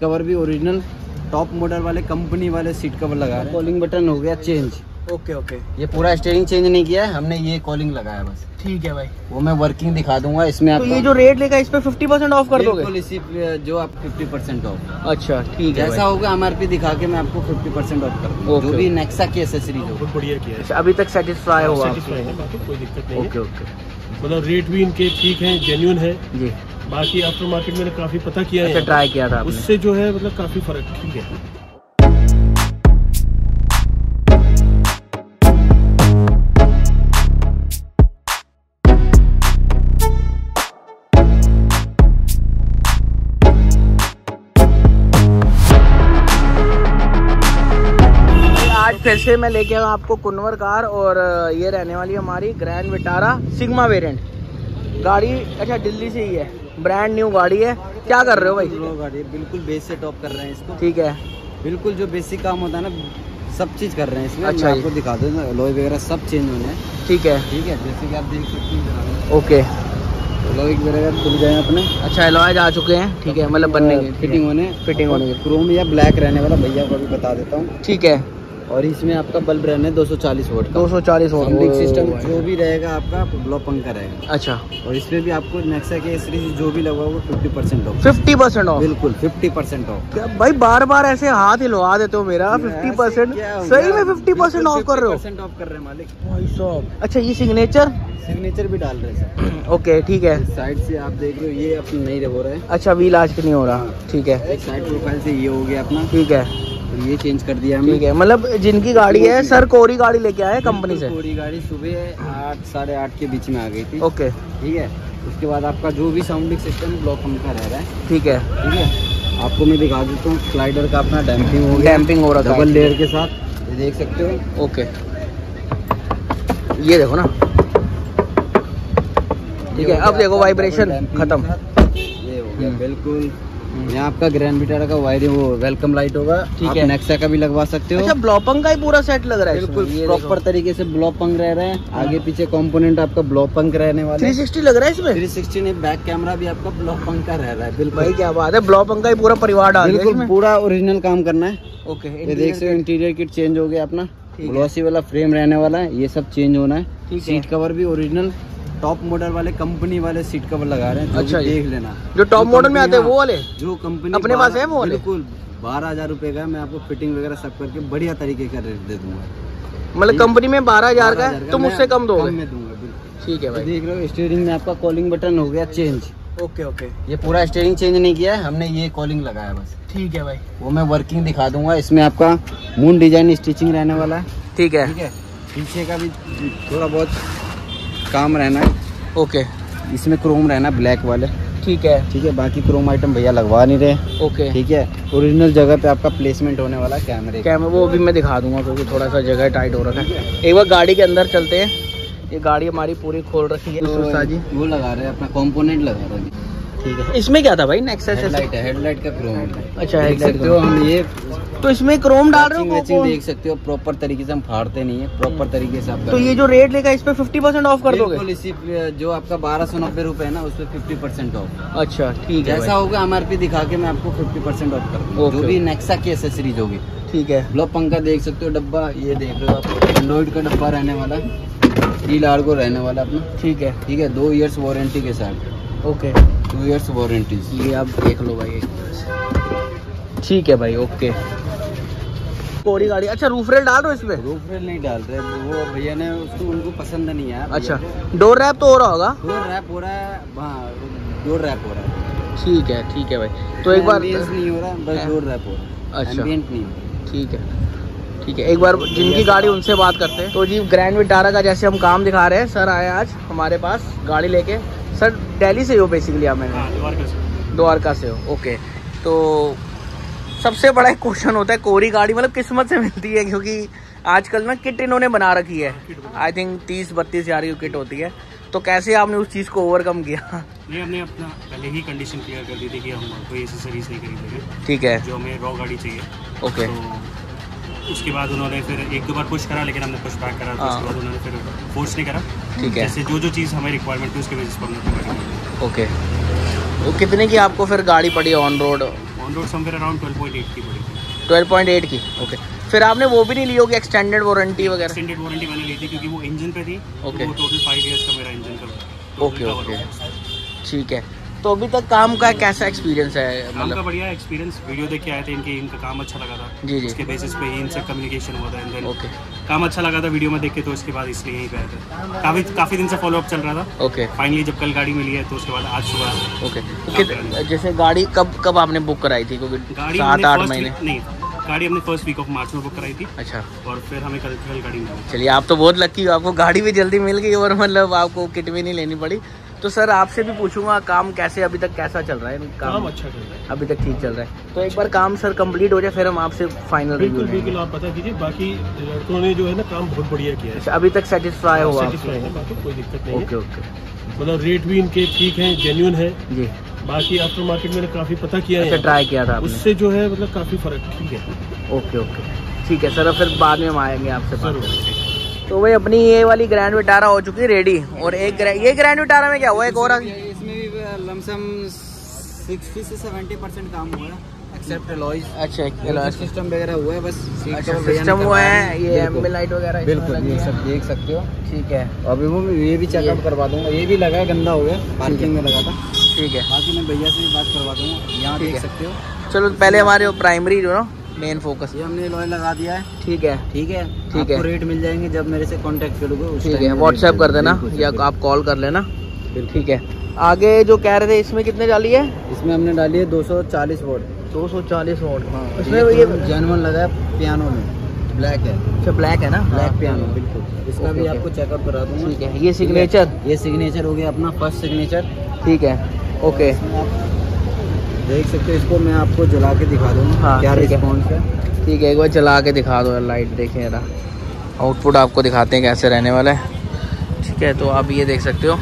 Cover भी original top model वाले company वाले सीट कवर लगा रहे हैं। कॉलिंग बटन हो गया चेंज। ओके ओके, ये पूरा स्टीयरिंग चेंज नहीं किया है हमने, ये कॉलिंग लगाया बस। ठीक है भाई, वो मैं वर्किंग दिखा दूंगा। इसमें आप तो ये जो रेट लेगा इस पे 50% ऑफ कर दोगे? बिल्कुल, इसी जो आप 50% ऑफ। अच्छा ठीक है, जैसा होगा MRP दिखा के मैं आपको 50% ऑफ कर दूंगा, जो भी नेक्सा की एक्सेसरीज होगी। अभी तक सेटिस्फाई हुआ? कोई दिक्कत नहीं। ओके ओके, मतलब रेट भी इनके ठीक है, जेन्युइन है। बाकी आफ्टर मार्केट मैंने काफी पता किया है, ट्राई किया था, उससे जो है मतलब काफी फर्क। ठीक है, फिर से मैं लेके आया आपको कुनवर कार, और ये रहने वाली हमारी ग्रैंड विटारा सिग्मा वेरिएंट गाड़ी। अच्छा, दिल्ली से ही है, ब्रांड न्यू गाड़ी है। क्या कर रहे हो भाई? गाड़ी बिल्कुल बेस से टॉप कर रहे हैं इसको। ठीक है, बिल्कुल जो बेसिक काम होता है ना, सब चीज़ कर रहे हैं इसमें। अच्छा, आपको दिखा दो, अलॉय वगैरह सब चेंज होने हैं। ठीक है, ठीक है, जैसे कि आप देख सकते हैं। ओके, अलॉय वगैरह खुल गए अपने। अच्छा, अलॉय आ चुके हैं। ठीक है, मतलब बनने के, फिटिंग होने के। क्रोम या ब्लैक रहने वाला भैया को भी बता देता हूँ। ठीक है, और इसमें आपका बल्ब रहना है 240 वोल्ट का। 240 वोल्ट सिस्टम जो भी रहेगा आपका ब्लॉपंक का रहेगा। अच्छा, और इसमें भी आपको नेक्सा के सीरीज जो भी लगा वो 50% ऑफ। 50% ऑफ? बिल्कुल 50% ऑफ। क्या भाई बार बार ऐसे हाथ हिलवा देते हो मेरा? 50% सही में 50% ऑफ कर रहे हो? 50% ऑफ कर रहे हैं मालिक भाई साहब। अच्छा, ये सिग्नेचर भी डाल रहे हैं। ओके ठीक है, साइड से आप देख रहे हो ये अपना नहीं हो रहा है। अच्छा, व्हील आज के नहीं हो रहा। ठीक है, साइड प्रोफाइल से ये हो गया अपना। ठीक है, ये चेंज कर दिया हमने। ठीक है, मतलब जिनकी गाड़ी है सर कोरी गाड़ी लेके आए कंपनी से। कोरी गाड़ी सुबह 8, साढ़े 8 के बीच में आ गई थी। ओके ठीक है, उसके बाद आपका जो भी साउंडिंग सिस्टम ब्लॉपंक का रह रहा है। ठीक है, ठीक है, आपको मैं दिखा देता हूँ। स्लाइडर का अपना डैम्पिंग हो गया, डैम्पिंग हो रहा था डबल लेयर के साथ, ये देख सकते हो। ओके, ये देखो ना। ठीक है, अब देखो वाइब्रेशन खत्म, ये हो गया बिल्कुल। यहाँ आपका ग्रैंड विटारा का वायरिंग वो वेलकम लाइट होगा। ठीक है, नेक्सा का भी लगवा सकते हो। अच्छा, ब्लॉपंक का ही पूरा सेट लग रहा है, बिल्कुल प्रॉपर तरीके से ब्लॉपंक रह रहा है। आगे पीछे कंपोनेंट आपका ब्लॉपंक रहने वाला है। 360 लग रहा है इसमें? 360 नहीं, बैक कैमरा भी आपका ब्लॉपंक का रह रहा है। बिल्कुल भाई क्या बात है, ब्लॉपंक का ही पूरा परिवार डाल दिया, पूरा ओरिजिनल काम करना है। ओके, ये देख सकते हो इंटीरियर किट चेंज हो गया अपना, ग्लॉसी वाला फ्रेम रहने वाला है, ये सब चेंज होना है। सीट कवर भी ओरिजिनल टॉप मॉडल वाले कंपनी वाले सीट कवर लगा रहे हैं। अच्छा, देख लेना जो टॉप मॉडल में आते हैं वो वाले, जो कंपनी अपने पास है वो वाले। बिल्कुल 12,000 रुपए का मैं आपको फिटिंग वगैरह सब करके बढ़िया तरीके का रेट दे दूंगा। मतलब कंपनी में 12,000 का है, तुम उससे कम दोगे? मैं दूंगा बिल्कुल। ठीक है भाई, देख रहे हो स्टीयरिंग में आपका कॉलिंग बटन हो गया चेंज। ओके ओके, ये पूरा स्टीयरिंग चेंज नहीं किया है हमने, ये कॉलिंग लगाया बस। ठीक है भाई, वो मैं वर्किंग दिखा दूंगा। इसमें आपका मून डिजाइन स्टिचिंग रहने वाला है। ठीक है, ठीक है, पीछे का भी थोड़ा बहुत काम रहना है। ओके, इसमें क्रोम रहना ब्लैक वाले। ठीक है, ठीक है, बाकी क्रोम आइटम भैया लगवा नहीं रहे। ओके ठीक है, ओरिजिनल जगह पे आपका प्लेसमेंट होने वाला कैमरे वो भी मैं दिखा दूंगा, क्योंकि थोड़ा सा जगह टाइट हो रखा है। एक बार गाड़ी के अंदर चलते हैं, ये गाड़ी हमारी पूरी खोल रखी है। तो वो लगा रहे हैं अपना कॉम्पोनेंट लगा रहे हैं। ठीक है, इसमें क्या था भाई? नेक्सा हेडलाइट है, हेडलाइट का क्रोम। अच्छा, हेडलाइट का हम ये तो इसमें क्रोम डाल रहे हो, देख सकते हो प्रॉपर तरीके से, हम फाड़ते नहीं है, प्रॉपर तरीके से आप। तो ये जो रेट लेगा इस पे 50% ऑफ कर दोगे? इसी जो आपका 1290 रुपए है ना, उसपे 50% ऑफ। अच्छा ठीक है, जैसा होगा MRP दिखा के मैं आपको 50% ऑफ कर दूंगा, जो भी नेक्सा की एक्सेसरीज होगी। ठीक है, ब्लॉपंक का देख सकते हो डब्बा, ये देख रहे हो आप, एंड्रॉइड का डब्बा रहने वाला, डीएलआर को रहने वाला अपना। ठीक है, ठीक है, 2 ईयर्स वारंटी के साथ। ओके, 2 ईयर्स वारंटी, ये आप देख लो भाई। ठीक है भाई, ओके, कोरी गाड़ी। अच्छा, रूफ रेल डाल रहे हो इसमें? रूफ रेल नहीं डाल रहे वो भैया ने, उसको उनको पसंद नहीं है। अच्छा, डोर रैप तो हो रहा होगा? डोर रैप हो रहा है, डोर रैप हो रहा है। ठीक है, ठीक है भाई, तो एक बार नहीं हो रहा, बस डोर रैप हो रहा है। अच्छा, एम्बिएंट नहीं है। ठीक है, ठीक है, एक बार जिनकी गाड़ी उनसे बात करते हैं। तो जी, ग्रैंड विटारा का जैसे हम काम दिखा रहे हैं, सर आए आज हमारे पास गाड़ी लेके। सर दिल्ली से हो बेसिकली आप? मैंने द्वारका से हो। ओके, तो सबसे बड़ा एक क्वेश्चन होता है, कोरी गाड़ी मतलब किस्मत से मिलती है, क्योंकि आजकल ना किट इन्होंने बना रखी है, आई थिंक 30-32 हज़ार की किट होती है। तो कैसे आपने उस चीज़ को ओवरकम किया? नहीं, हमने अपना पहले ही कंडीशन क्लियर कर दी थी कि हम कोई एक्सेसरीज नहीं खरीदेंगे। ठीक है, जो हमें रॉ गाड़ी चाहिए। ओके, तो उसके बाद उन्होंने फिर एक दो बार पुश करा, लेकिन हमने पुश बैक करा, तो उसके बाद उन्होंने फिर फोर्स नहीं करा। ठीक है, जैसे जो चीज़ हमें रिक्वायरमेंट थी उसके बेसिस पर। ओके, तो कितने की आपको फिर गाड़ी पड़ी on road? On road somewhere around 12.8 की पड़ेगी, 12.8 की। ओके, फिर आपने वो भी नहीं ली होगी एक्सटेंडेड वारंटी वगैरह? एक्सटेंडेड वारंटी मैंने ली थी क्योंकि वो इंजन पे थी। ओके, टोटल 5 ईयर्स का मेरा इंजन का। ओके ओके, ठीक है। तो अभी तक काम का कैसा एक्सपीरियंस है? काम का बढ़िया एक्सपीरियंस, वीडियो देख के आए थे इनके, इनका काम अच्छा लगा था। जी जी। इसके बेसिस पे ही इनसे कम्युनिकेशन हुआ था। ओके, काम अच्छा लगा था वीडियो में देख के, तो उसके बाद इसलिए यहीं पे आया था। काफ़ी दिन से फॉलोअप चल रहा था। ओके, फाइनली जब कल गाड़ी मिली है तो उसके बाद आज सुबह। ओके, जैसे गाड़ी कब कब आपने बुक कराई थी? गाड़ी 7-8 महीने नहीं, गाड़ी हमने फर्स्ट वीक ऑफ मार्च में बुक कराई थी। अच्छा, और फिर हमें कल गाड़ी मिली। चलिए, आप तो बहुत लकी हो, आपको गाड़ी भी जल्दी मिल गई और मतलब आपको किट भी नहीं लेनी पड़ी। तो सर आपसे भी पूछूंगा काम कैसे, अभी तक कैसा चल रहा है? काम अच्छा चल रहा है, अभी तक ठीक चल रहा है। तो एक बार काम सर कंप्लीट हो जाए फिर हम आपसे फाइनल रिव्यू लेंगे। बिल्कुल, आप बता दीजिए। बाकी लड़कों ने जो है ना काम बहुत बढ़िया किया है, अभी तक सेटिस्फाई हुआ? कोई दिक्कत नहीं। ओके ओके, मतलब रेट भी इनके ठीक है, जेन्युइन है जी। बाकी आफ्टर मार्केट मैंने काफी पता किया है, ट्राई किया था, उससे जो है मतलब काफी फर्क ठीक है। ओके ओके, ठीक है सर, अब फिर बाद में हम आएंगे आपसे। तो भाई अपनी ये वाली ग्रैंड विटारा हो चुकी है रेडी, और एक ये ग्रैंड विटारा में क्या हुआ, एक और इसमें भी लमसम 60 से 70% काम हुआ है, एक्सेप्ट अलॉयज। अच्छा, सिस्टम वगैरह हुआ है, बस सिस्टम हुआ है, ये एम्बी लाइट वगैरह बिल्कुल ये सब देख सकते हो। ठीक है, अभी वो ये भी चेकअप करवा दूंगा, ये भी लगा गंदा हो गया, पार्किंग में लगा था। ठीक है, बाकी मैं भैया से बात करवा दूंगा, यहाँ देख सकते हो। चलो पहले हमारे प्राइमरी जो ना मेन फोकस, ये हमने लॉय लगा दिया है। ठीक है ठीक है ठीक है, रेट मिल जाएंगे जब मेरे से कांटेक्ट करोगे उस टाइम। ठीक है, व्हाट्सएप कर देना या आप कॉल कर लेना। ठीक है, आगे जो कह रहे थे इसमें कितने डाली है? इसमें हमने डाली है 240 वोल्ट। 240 वोल्ट, हाँ। इसमें ये जेन्युइन लगा है, पियानो में ब्लैक है। अच्छा, ब्लैक है ना? ब्लैक पियानो, बिल्कुल। इसका भी आपको चेकअप करा दूंगा। ठीक है, ये सिग्नेचर, ये सिग्नेचर हो गया अपना फर्स्ट सिग्नेचर। ठीक है, ओके, देख सकते हो। इसको मैं आपको जला के दिखा दूँगा। हाँ, क्या रिस्पॉन्स है? ठीक है, एक बार जला के दिखा दो, लाइट देखें जरा। आउटपुट आपको दिखाते हैं कैसे रहने वाला है। ठीक है, तो आप ये देख सकते हो,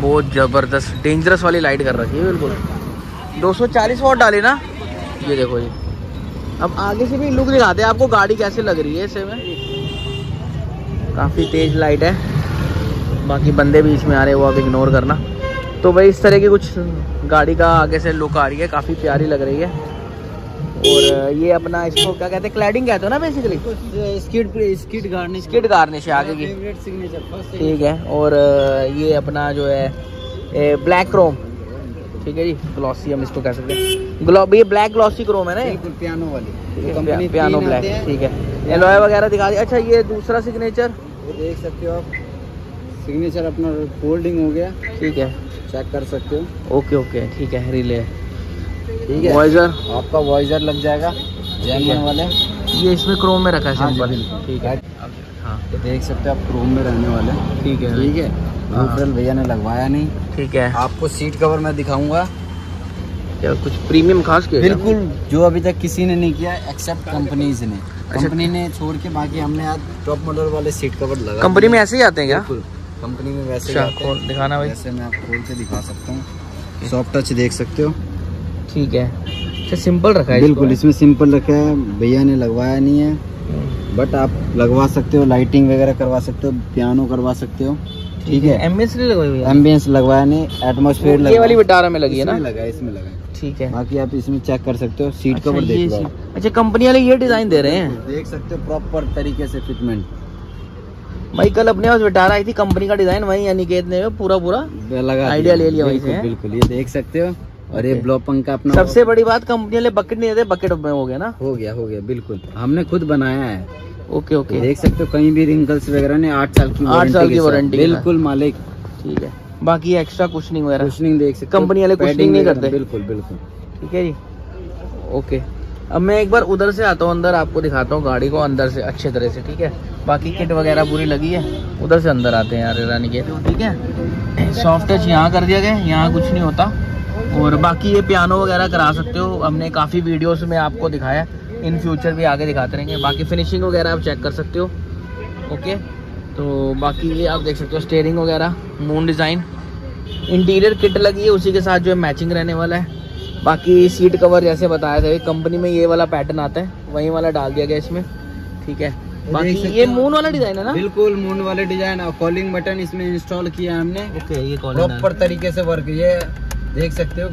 बहुत ज़बरदस्त डेंजरस वाली लाइट कर रखी है बिल्कुल। 240 वॉट डाले ना, ये देखो जी। अब आगे से भी लुक दिखाते हैं आपको गाड़ी कैसे लग रही है। इसे में काफ़ी तेज़ लाइट है, बाकी बंदे बीच में आ रहे हो, आप इग्नोर करना। तो भाई इस तरह की कुछ गाड़ी का आगे से लुक आ रही है, काफ़ी प्यारी लग रही है। और ये अपना इसको क्या कहते हैं, क्लैडिंग कहते हो ना बेसिकली, स्किड गार्निश है आगे की। ठीक है, और ये अपना जो है ब्लैक क्रोम। ठीक है जी, ग्लॉसी हम इसको कह सकते हैं, ये ब्लैक ग्लॉसी क्रोम है ना, बिल्कुल पियानो वाली, पियानो ब्लैक। ठीक है, एलॉय वगैरह दिखा दिया। अच्छा, ये दूसरा सिग्नेचर देख सकते हो आप, सिग्नेचर अपना फोल्डिंग हो गया। ठीक है, चेक कर सकते हो। ओके ओके, ठीक है, रिले ठीक है, वॉइजर आपका वॉइजर लग जाएगा जैमन वाले, ये इसमें क्रोम में रखा है सिंपल। ठीक है, हाँ, तो देख सकते हो आप क्रोम में रहने वाले। ठीक है ठीक है, न्यूट्रल भैया ने लगवाया नहीं। ठीक है, आपको सीट कवर मैं दिखाऊंगा, क्या कुछ प्रीमियम खास किया बिल्कुल, जो अभी तक किसी ने नहीं किया एक्सेप्ट कंपनीज ने। कंपनी ने छोड़ के बाकी हमने आज टॉप मॉडल वाले सीट कवर लगा। कंपनी में ऐसे ही आते हैं क्या? कंपनी में वैसे खोल दिखाना भाई, वैसे मैं आपको खोल के दिखा सकता हूँ। सॉफ्ट टच देख सकते हो। ठीक है, अच्छा, सिंपल रखा है बिल्कुल, इसमें सिंपल रखा है, भैया ने लगवाया नहीं है, बट आप लगवा सकते हो, लाइटिंग वगैरह करवा सकते हो, पियानो करवा सकते हो। ठीक है, एम्बियंस नहीं लगवाई हुई, एम्बियंस लगवाया नहीं, एटमॉस्फेयर लगा, ये वाली विटारा में लगी है ना, लगा इसमें लगा। ठीक है, बाकी आप इसमें चेक कर सकते हो, सीट कवर देख लो। अच्छा, कंपनी वाले ये डिजाइन दे रहे हैं, देख सकते हो प्रॉपर तरीके से फिटमेंट। भाई कल अपने पास विटारा आई थी, कंपनी का डिजाइन वही अनिकेत ने पूरा आइडिया ले लिया वहीं से। बिल्कुल, ये देख सकते हो। और ये ब्लॉपंक का अपना सबसे बड़ी बात, कंपनी वाले बकेट नहीं देते, बकेट में हो गया ना, हो गया बिल्कुल, हमने खुद बनाया है। ओके ओके, देख सकते हो, कहीं भी रिंकल्स वगैरह ने 8 साल की वारंटी, बिल्कुल मालिक। ठीक है, बाकी एक्स्ट्रा कुशनिंग वगैरह, कुशनिंग देख सकते, कंपनी वाले कुशनिंग नहीं करते, बिल्कुल बिल्कुल। ठीक है जी, ओके, अब मैं एक बार उधर से आता हूँ, अंदर आपको दिखाता हूँ गाड़ी को अंदर से अच्छे तरह से। ठीक है, बाकी किट वगैरह पूरी लगी है, उधर से अंदर आते हैं यार रानी के। ठीक है, सॉफ्ट टच यहाँ कर दिया गया, यहाँ कुछ नहीं होता। और बाकी ये पियानो वगैरह करा सकते हो, हमने काफ़ी वीडियोस में आपको दिखाया, इन फ्यूचर भी आगे दिखाते रहेंगे। बाकी फिनिशिंग वगैरह आप चेक कर सकते हो। ओके, तो बाकी ये आप देख सकते हो, स्टेयरिंग वगैरह मून डिज़ाइन, इंटीरियर किट लगी है, उसी के साथ जो है मैचिंग रहने वाला है। बाकी सीट कवर जैसे बताया था, कंपनी में ये वाला पैटर्न आता है, वही वाला डाल दिया गया इसमें। ठीक है, बाकी ये मून वाला डिजाइन है ना, बिल्कुल मून वाले डिजाइन। और कॉलिंग बटन इसमें इंस्टॉल किया है हमने। ओके, ये प्रॉपर तरीके से वर्क, ये देख सकते हो,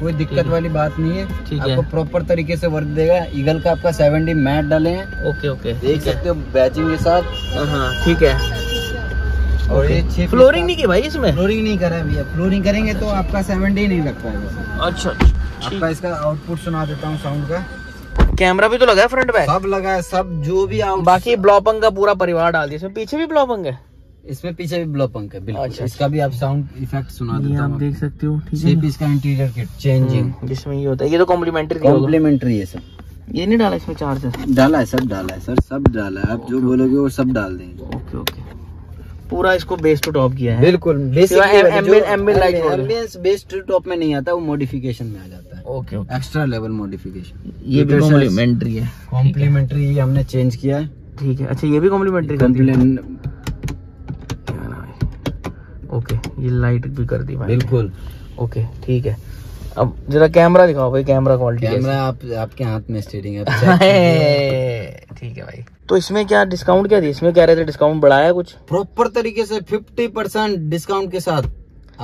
कोई दिक्कत वाली बात नहीं है, ठीक है, आपको प्रॉपर तरीके से वर्क देगा। ईगल का आपका 70 मैट डाले हैं, ओके ओके, देख सकते हो बैचिंग के साथ, ठीक है। और ये फ्लोरिंग नहीं की भाई, इसमें फ्लोरिंग नहीं करा भैया, फ्लोरिंग करेंगे तो आपका 70 नहीं लग पाएगा। अच्छा, आपका इसका आउटपुट सुना देता हूँ साउंड का। कैमरा भी तो लगा है फ्रंट पे, सब लगा है, सब जो भी आउट, बाकी ब्लॉपंग का पूरा परिवार डाल दिया। इसमें पीछे भी ब्लॉपंग है, इसमें पीछे भी ब्लॉपंग है बिल्कुल। अच्छा, इसका भी आप साउंड इफेक्ट सुना देता हूं, आप देख सकते हो, ठीक है। ये भी इसका इंटीरियर किट चेंजिंग जिसमें ये होता है, ये तो कॉम्प्लीमेंट्री है सब। ये नहीं डाला इसमें चार्जर डाला है, सब डाला है सर, सब डाला है, आप जो बोलोगे वो सब डाल देंगे। ओके ओके, पूरा इसको बेस टू टॉप किया है बिल्कुल। एम्बियंस बेस टू टॉप में नहीं आता, वो मॉडिफिकेशन में आ जाता है। Okay okay, extra level modification. ये भी कॉम्प्लीमेंट्री है, कॉम्प्लीमेंट्री हमने चेंज किया है, ठीक है। अच्छा, ये भी कॉम्प्लीमेंट्री ओके, ये लाइट भी कर दी बिल्कुल। ओके ठीक है, अब जरा कैमरा दिखाओ भाई, कैमरा क्वालिटी। कैमरा आपके हाथ में स्टीयरिंग है, ठीक है भाई। तो इसमें क्या डिस्काउंट क्या दिया, इसमें कह रहे थे डिस्काउंट बढ़ाया कुछ? प्रॉपर तरीके से 50% डिस्काउंट के साथ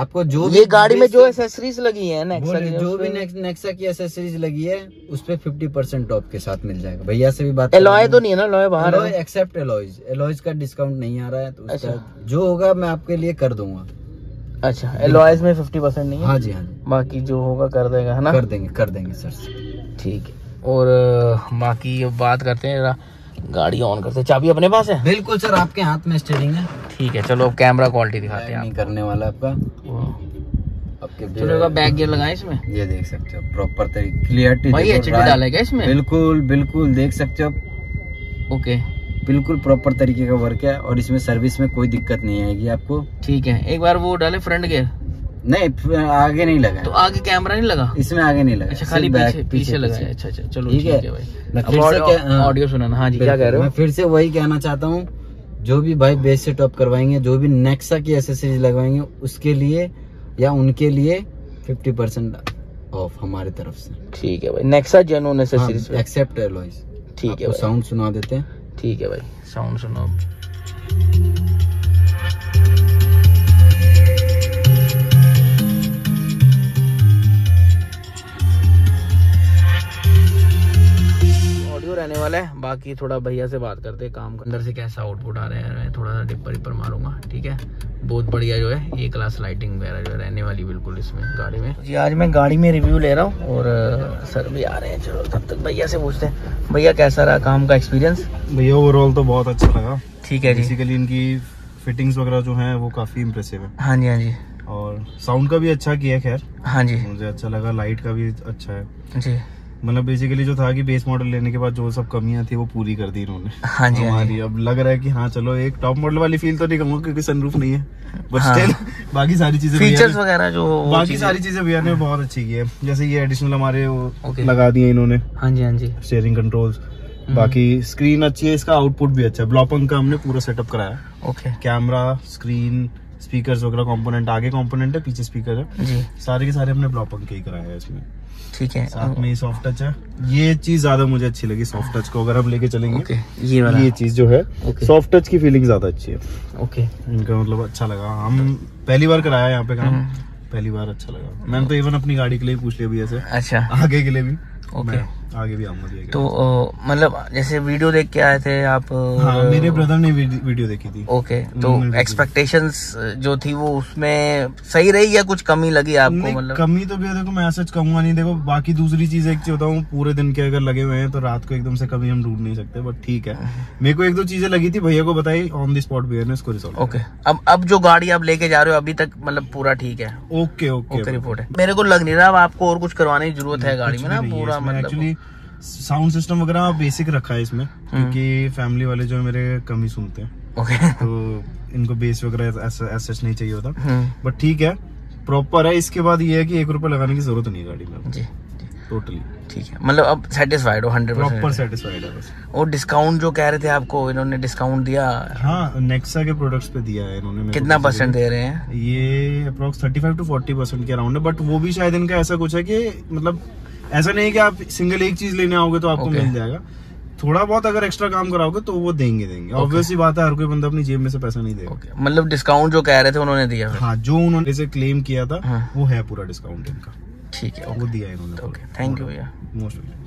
आपको जो ये गाड़ी में जो एसेसरीज लगी है नेक्सा की, जो भी नेक्सा की एसेसरीज लगी है उस पे 50% ऑफ के साथ मिल जाएगा। भैया से भी बात, एलॉय तो नहीं है ना, एलॉय बाहर है, एक्सेप्ट एलॉयज, एलॉयज का डिस्काउंट नहीं आ रहा है, तो उसका जो होगा मैं आपके लिए कर दूंगा। अच्छा, एलॉयज में 50% नहीं है? हाँ जी हाँ, बाकी जो होगा कर देगा, है ना? कर देंगे सर, ठीक है। और बाकी बात करते हैं, गाड़ी ऑन करते, चाबी अपने पास है बिल्कुल सर, आपके हाथ में स्टीयरिंग है, ठीक है। चलो अब कैमरा क्वालिटी दिखाते हैं, नहीं करने वाला आपका, आपके बैक गियर लगाए इसमें, ये देख सकते हो प्रॉपर क्लियरिटी भाई, एचडी डालेगा इसमें बिल्कुल बिल्कुल, देख सकते हो आप। ओके, बिल्कुल प्रॉपर तरीके का वर्क है, और इसमें सर्विस में कोई दिक्कत नहीं आएगी आपको, ठीक है। एक बार वो डाले फ्रंट गियर, नहीं आगे नहीं लगा, तो आगे कैमरा नहीं लगा इसमें, आगे नहीं लगा। अच्छा, खाली पीछे लगा है। अच्छा अच्छा, चलो ठीक है भाई, ऑडियो सुनाना। हाँ जी, क्या कह रहे हो? मैं फिर से वही कहना चाहता हूँ, जो भी भाई बेस से टॉप करवाएंगे, जो भी नेक्सा की एसेसरीज लगवाएंगे, उसके लिए या उनके लिए 50% ऑफ हमारे तरफ से, ठीक है भाई। Nexa genuine accessories except alloys, ठीक है। साउंड सुना देते हैं, ठीक है भाई, साउंड सुनाओ। रहने वाला है, बाकी थोड़ा भैया से बात करते हैं काम अंदर से कैसा आउटपुट आ रहा है। थोड़ा सा डिपर डिपर मारूंगा, ठीक है। बहुत बढ़िया जो है, ए क्लास लाइटिंग वगैरह जो रहने वाली बिल्कुल इसमें गाड़ी में। जी, आज मैं गाड़ी में रिव्यू ले रहा हूँ, और सर भी आ रहे हैं। चलो तब तक भैया से पूछते हैं, भैया कैसा रहा काम का एक्सपीरियंस? भैया ओवरऑल तो बहुत अच्छा लगा, ठीक है। बेसिकली इनकी फिटिंग्स वगैरह जो है वो काफी इम्प्रेसिव है। हाँ जी हाँ जी, और साउंड का भी अच्छा किया, खैर हाँ जी मुझे अच्छा लगा, लाइट का भी अच्छा है जी। मतलब बेसिकली जो था कि बेस मॉडल लेने के बाद जो सब कमियां थी वो पूरी कर दी इन्होंने। हाँ जी हमारी, अब लग रहा है कि हाँ चलो एक टॉप मॉडल वाली फील तो नहीं कहूँगा क्योंकि सनरूफ नहीं है, बट स्टिल बाकी सारी चीजें, फीचर्स वगैरह जो, बाकी सारी चीजें भैया ने बहुत अच्छी की है। जैसे ये एडिशनल हमारे लगा दिए इन्होंने, हाँ जी हाँ जी, स्टीयरिंग कंट्रोल्स, बाकी स्क्रीन अच्छी है, इसका आउटपुट भी अच्छा है। ब्लॉपंग का हमने पूरा सेटअप कराया, ओके। कैमरा, स्क्रीन, स्पीकर्स वगैरह कंपोनेंट, आगे कंपोनेंट है, पीछे स्पीकर है जी, सारे के सारे हमने ब्लॉपंग के ही कराया है इसमें, ठीक है। साथ में सॉफ्ट टच है, ये चीज ज्यादा मुझे अच्छी लगी, सॉफ्ट टच को अगर हम लेके चलेंगे ओके, ये वाला, ये चीज जो है सॉफ्ट टच की फीलिंग ज्यादा अच्छी है, ओके। इनका मतलब अच्छा लगा, हम पहली बार कराया यहाँ पे काम, पहली बार अच्छा लगा। मैंने तो इवन अपनी गाड़ी के लिए पूछ लिया भैया से, अच्छा आगे के लिए भी, ओके आगे भी आऊंगा। तो मतलब जैसे वीडियो देख के आए थे आप? हाँ, मेरे ब्रदर ने वीडियो देखी थी, ओके। तो एक्सपेक्टेशंस जो थी वो उसमें सही रही या कुछ कमी लगी आपको? मतलब कमी तो भैया देखो मैं सच कहूंगा नहीं, देखो बाकी दूसरी चीज एक चीज बताऊँ, पूरे दिन के अगर लगे हुए हैं तो रात को एकदम से कभी हम ढूंढ नहीं सकते, बट ठीक है। मेरे को एक दो चीजें लगी थी, भैया को बताई ऑन द स्पॉट, भैया ने उसको रिजॉल्व, ओके। अब जो गाड़ी आप लेके जा रहे हो अभी तक मतलब पूरा ठीक है, ओके ओके रिपोर्ट है, मेरे को लग नहीं रहा आपको और कुछ करवाने की जरूरत है गाड़ी में ना पूरा। एक्चुअली साउंड सिस्टम वगैरह बेसिक रखा है इसमें, क्योंकि फैमिली वाले जो मेरे कम ही सुनते हैं, ओके। तो इनको बेस वगैरह ऐसा नहीं चाहिए होता, बट ठीक है प्रॉपर है। इसके बाद ये है कि 1 रुपए लगाने की जरूरत नहीं है गाड़ी में जी, टोटली ठीक है। मतलब अब सेटिस्फाइड हो 100%? प्रॉपर सेटिस्फाइड है बस। और डिस्काउंट जो कह रहे थे आपको इन्होंने डिस्काउंट दिया? हाँ, नेक्सा के प्रोडक्ट्स पे दिया है इन्होंने। कितना परसेंट दे रहे हैं? ये अप्रोक्स 35 से 40% के अराउंड है, बट वो भी शायद इनका ऐसा कुछ है कि मतलब ऐसा नहीं है कि आप सिंगल एक चीज लेने आओगे तो आपको मिल जाएगा, थोड़ा बहुत अगर एक्स्ट्रा काम कराओगे तो वो देंगे। ऑब्वियसली बात है, हर कोई बंदा अपनी जेब में से पैसा नहीं देगा। मतलब डिस्काउंट जो कह रहे थे उन्होंने दिया? हाँ, जो उन्होंने क्लेम किया था वो है पूरा डिस्काउंट इनका, ठीक है, वो दिया है इन्होंने। ओके, थैंक यू भैया, मोस्ट वेलकम।